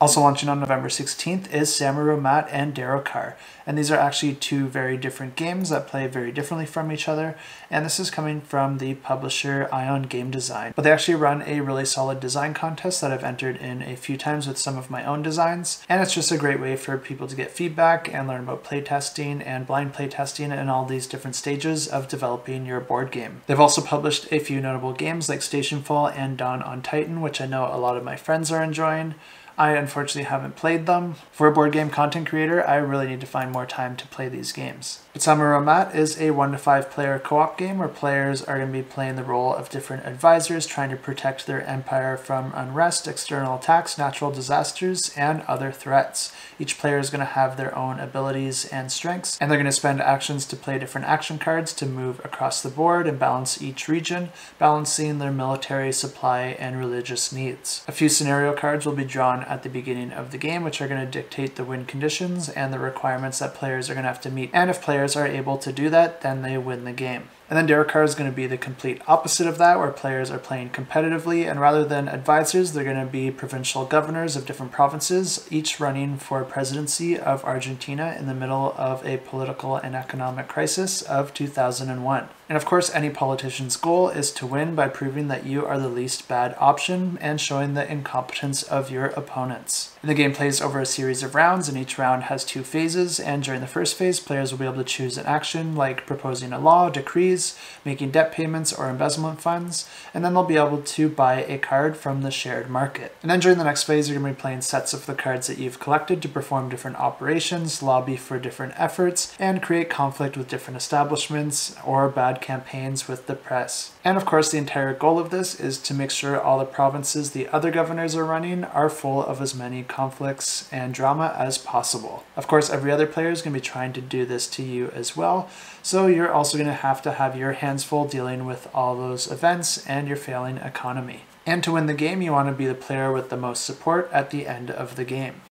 Also launching on November 16th is Sammu-Ramat and DerrocAr, and these are actually two very different games that play very differently from each other, and this is coming from the publisher Ion Game Design. But they actually run a really solid design contest that I've entered in a few times with some of my own designs, and it's just a great way for people to get feedback and learn about playtesting and blind playtesting and all these different stages of developing your board game. They've also published a few notable games like Stationfall and Dawn on Titan, which I know a lot of my friends are enjoying. I unfortunately haven't played them. For a board game content creator, I really need to find more time to play these games. But Sammu-Ramat is a 1-to-5 player co-op game where players are going to be playing the role of different advisors trying to protect their empire from unrest, external attacks, natural disasters, and other threats. Each player is going to have their own abilities and strengths, and they're going to spend actions to play different action cards to move across the board and balance each region, balancing their military, supply, and religious needs. A few scenario cards will be drawn at the beginning of the game, which are going to dictate the win conditions and the requirements that players are going to have to meet, and if players are able to do that, then they win the game. And then DerrocAr is going to be the complete opposite of that, where players are playing competitively, and rather than advisors, they're going to be provincial governors of different provinces, each running for presidency of Argentina in the middle of a political and economic crisis of 2001. And of course, any politician's goal is to win by proving that you are the least bad option and showing the incompetence of your opponents. And the game plays over a series of rounds, and each round has two phases, and during the first phase, players will be able to choose an action like proposing a law, decrees, making debt payments or embezzlement funds, and then they'll be able to buy a card from the shared market. And then during the next phase, you're going to be playing sets of the cards that you've collected to perform different operations, lobby for different efforts, and create conflict with different establishments or bad campaigns with the press. And of course, the entire goal of this is to make sure all the provinces the other governors are running are full of as many conflicts and drama as possible. Of course, every other player is going to be trying to do this to you as well, so you're also going to have your hands full dealing with all those events and your failing economy. And to win the game, you want to be the player with the most support at the end of the game.